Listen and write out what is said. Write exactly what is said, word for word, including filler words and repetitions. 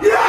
Yeah!